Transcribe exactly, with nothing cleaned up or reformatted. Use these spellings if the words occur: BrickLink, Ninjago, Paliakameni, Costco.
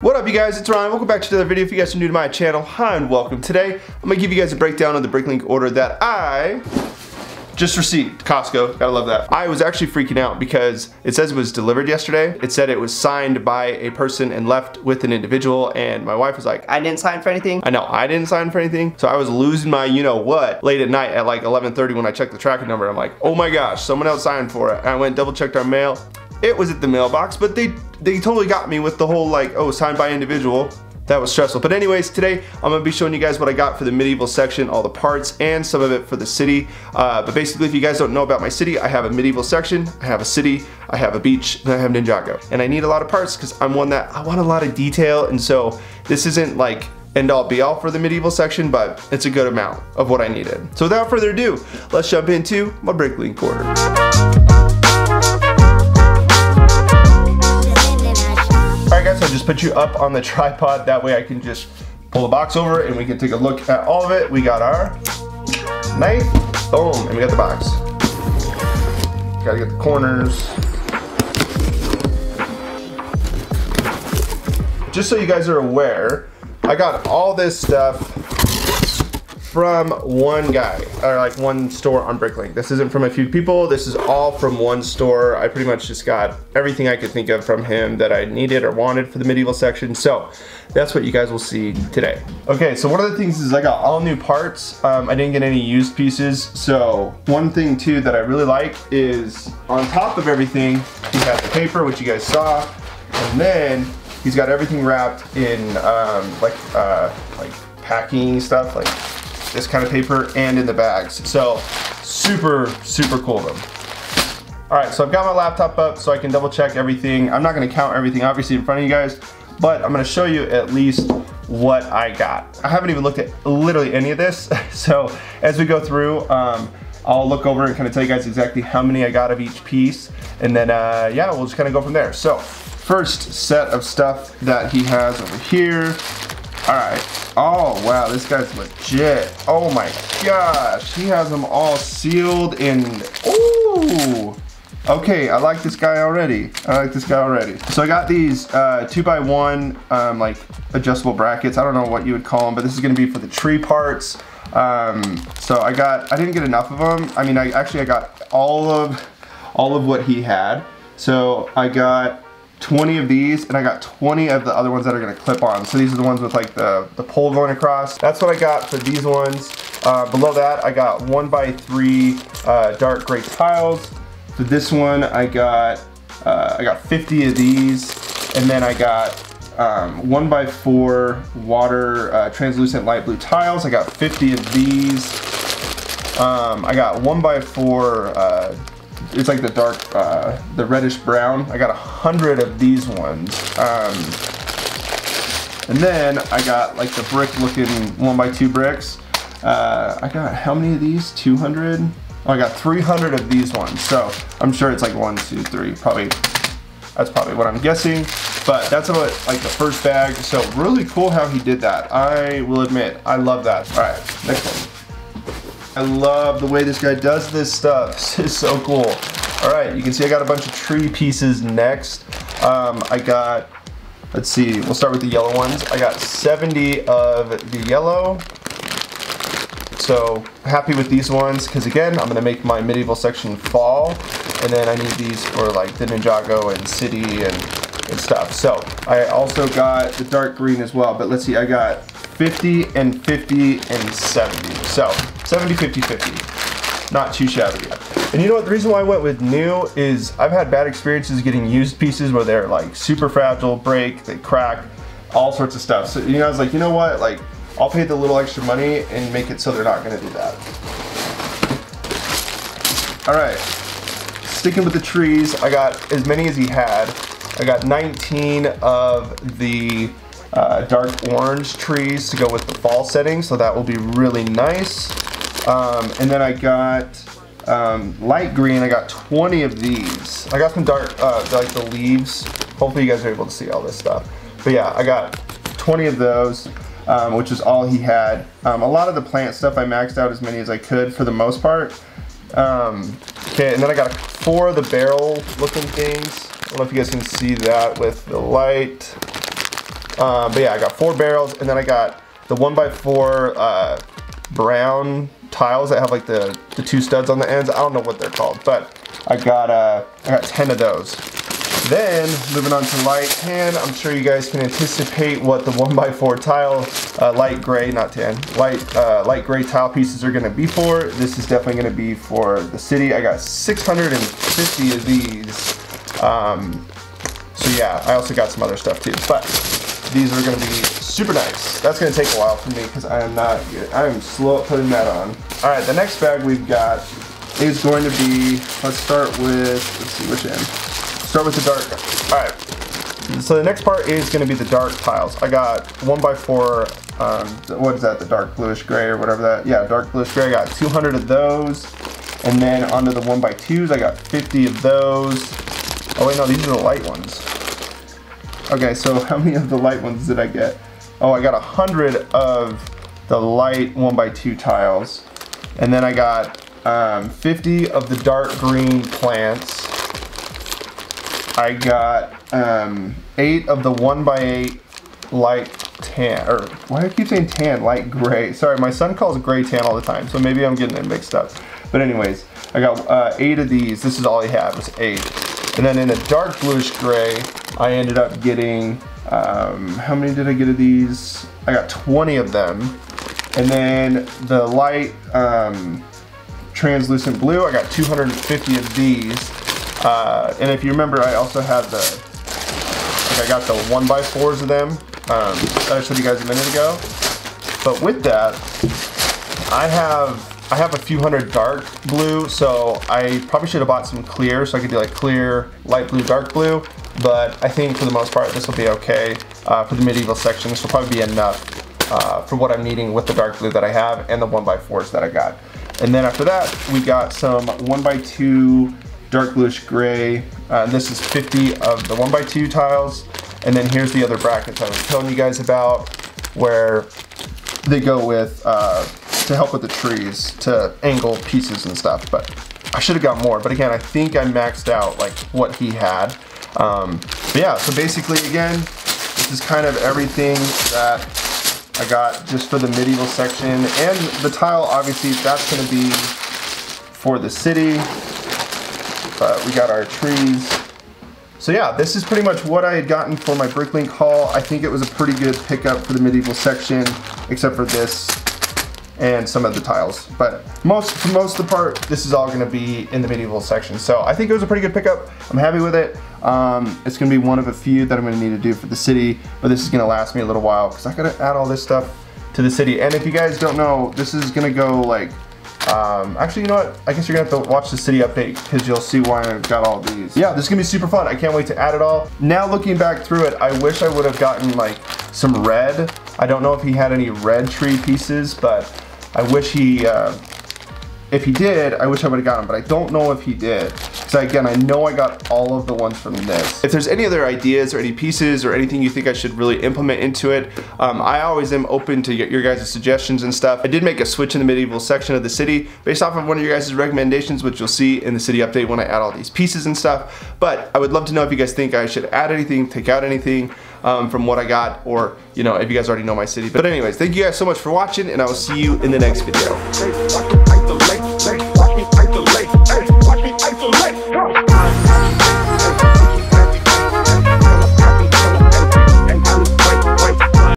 What up you guys, it's Ryan. Welcome back to another video. If you guys are new to my channel, hi and welcome. Today, I'm gonna give you guys a breakdown of the BrickLink order that I just received. Costco, gotta love that. I was actually freaking out because it says it was delivered yesterday. It said it was signed by a person and left with an individual, and my wife was like, I didn't sign for anything. I know, I didn't sign for anything. So I was losing my you know what late at night at like eleven thirty when I checked the tracking number. I'm like, oh my gosh, someone else signed for it. And I went double checked our mail. It was at the mailbox, but they they totally got me with the whole like, oh, signed by individual. That was stressful. But anyways, today I'm gonna be showing you guys what I got for the medieval section, all the parts, and some of it for the city. Uh, but basically, if you guys don't know about my city, I have a medieval section, I have a city, I have a beach, and I have Ninjago. And I need a lot of parts because I'm one that I want a lot of detail, and so this isn't like end all be all for the medieval section, but it's a good amount of what I needed. So without further ado, let's jump into my BrickLink order. I'll just put you up on the tripod, that way I can just pull the box over and we can take a look at all of it. We got our knife, boom, and we got the box. Gotta get the corners. Just so you guys are aware, I got all this stuff from one guy, or like one store on BrickLink. This isn't from a few people, this is all from one store. I pretty much just got everything I could think of from him that I needed or wanted for the medieval section, so that's what you guys will see today. Okay, so one of the things is I got all new parts. Um, I didn't get any used pieces, so one thing too that I really like is on top of everything, he has the paper, which you guys saw, and then he's got everything wrapped in um, like, uh, like packing stuff, like this kind of paper, and in the bags. So super, super cool of them. All right, so I've got my laptop up so I can double check everything. I'm not gonna count everything obviously in front of you guys, but I'm gonna show you at least what I got. I haven't even looked at literally any of this. So as we go through, um, I'll look over and kind of tell you guys exactly how many I got of each piece. And then uh, yeah, we'll just kind of go from there. So first set of stuff that he has over here. All right, oh wow, this guy's legit. Oh my gosh, he has them all sealed in, ooh. Okay, I like this guy already. I like this guy already. So I got these uh, two by one, um, like adjustable brackets. I don't know what you would call them, but this is gonna be for the tree parts. Um, so I got, I didn't get enough of them. I mean, I actually, I got all of, all of what he had. So I got twenty of these, and I got twenty of the other ones that are gonna clip on. So these are the ones with like the, the pole going across. That's what I got for these ones. Uh, below that, I got one by three uh, dark gray tiles. For this one, I got uh, I got fifty of these, and then I got um, one by four water uh, translucent light blue tiles. I got fifty of these. Um, I got one by four. Uh, It's like the dark, uh, the reddish brown. I got a hundred of these ones. Um, and then I got like the brick looking one by two bricks. Uh, I got how many of these? two hundred? Oh, I got three hundred of these ones. So I'm sure it's like one, two, three, probably. That's probably what I'm guessing. But that's about like the first bag. So really cool how he did that. I will admit, I love that. All right, next one. I love the way this guy does this stuff. This is so cool. All right, you can see I got a bunch of tree pieces next. Um, I got, let's see, we'll start with the yellow ones. I got seventy of the yellow. So happy with these ones, because again, I'm gonna make my medieval section fall, and then I need these for like the Ninjago and city and, and stuff. So I also got the dark green as well, but let's see, I got fifty and fifty and seventy. So seventy, fifty, fifty, not too shabby. And you know what, the reason why I went with new is I've had bad experiences getting used pieces where they're like super fragile, break, they crack, all sorts of stuff. So, you know, I was like, you know what, like, I'll pay the little extra money and make it so they're not gonna do that. All right, sticking with the trees, I got as many as he had. I got nineteen of the uh, dark orange trees to go with the fall setting, so that will be really nice. Um, and then I got um, light green. I got twenty of these. I got some dark, uh, like the leaves. Hopefully you guys are able to see all this stuff. But yeah, I got twenty of those, um, which is all he had. Um, a lot of the plant stuff I maxed out as many as I could for the most part. Um, okay, and then I got four of the barrel looking things. I don't know if you guys can see that with the light. Um, but yeah, I got four barrels, and then I got the one by four uh, brown tiles that have like the, the two studs on the ends. I don't know what they're called, but I got uh, I got ten of those. Then, moving on to light tan, I'm sure you guys can anticipate what the one by four tile, uh, light gray, not tan, light uh, light gray tile pieces are gonna be for. This is definitely gonna be for the city. I got six hundred fifty of these. Um, so yeah, I also got some other stuff too, but these are gonna be super nice. That's gonna take a while for me because I am not good. I am slow at putting that on. All right, the next bag we've got is going to be, let's start with, let's see which end. Start with the dark. All right, so the next part is gonna be the dark tiles. I got one by four, um, what is that, the dark bluish gray or whatever that, yeah, dark bluish gray, I got two hundred of those. And then onto the one by twos, I got fifty of those. Oh wait, no, these are the light ones. Okay, so how many of the light ones did I get? Oh, I got one hundred of the light one by two tiles. And then I got um, fifty of the dark green plants. I got um, eight of the one by eight light tan, or why do I keep saying tan? Light gray. Sorry, my son calls gray tan all the time, so maybe I'm getting it mixed up. But anyways, I got uh, eight of these. This is all I had was eight. And then in a dark bluish gray, I ended up getting, um, how many did I get of these? I got twenty of them. And then the light um, translucent blue, I got two hundred fifty of these. Uh, and if you remember, I also had the, like I got the one by fours of them. Um, I showed you guys a minute ago. But with that, I have I have a few hundred dark blue, so I probably should have bought some clear, so I could do like clear, light blue, dark blue. But I think for the most part, this will be okay uh, for the medieval section. This will probably be enough uh, for what I'm needing with the dark blue that I have and the one by fours that I got. And then after that, we got some one by two. Dark bluish gray. Uh, this is fifty of the one by two tiles. And then here's the other brackets I was telling you guys about where they go with, uh, to help with the trees, to angle pieces and stuff. But I should have got more. But again, I think I maxed out like what he had. Um, but yeah, so basically again, this is kind of everything that I got just for the medieval section. And the tile, obviously, that's gonna be for the city. But we got our trees. So yeah, this is pretty much what I had gotten for my BrickLink haul. I think it was a pretty good pickup for the medieval section, except for this and some of the tiles. But most, for most of the part, this is all gonna be in the medieval section. So I think it was a pretty good pickup. I'm happy with it. Um, it's gonna be one of a few that I'm gonna need to do for the city, but this is gonna last me a little while because I gotta add all this stuff to the city. And if you guys don't know, this is gonna go like, Um, actually, you know what? I guess you're gonna have to watch the city update because you'll see why I've got all these. Yeah, this is gonna be super fun. I can't wait to add it all. Now looking back through it, I wish I would have gotten like some red. I don't know if he had any red tree pieces, but I wish he, uh, if he did, I wish I would have gotten them, but I don't know if he did. So again, I know I got all of the ones from this. If there's any other ideas or any pieces or anything you think I should really implement into it, um, I always am open to your guys' suggestions and stuff. I did make a switch in the medieval section of the city based off of one of your guys' recommendations, which you'll see in the city update when I add all these pieces and stuff. But I would love to know if you guys think I should add anything, take out anything um, from what I got, or you know, if you guys already know my city. But anyways, thank you guys so much for watching, and I will see you in the next video.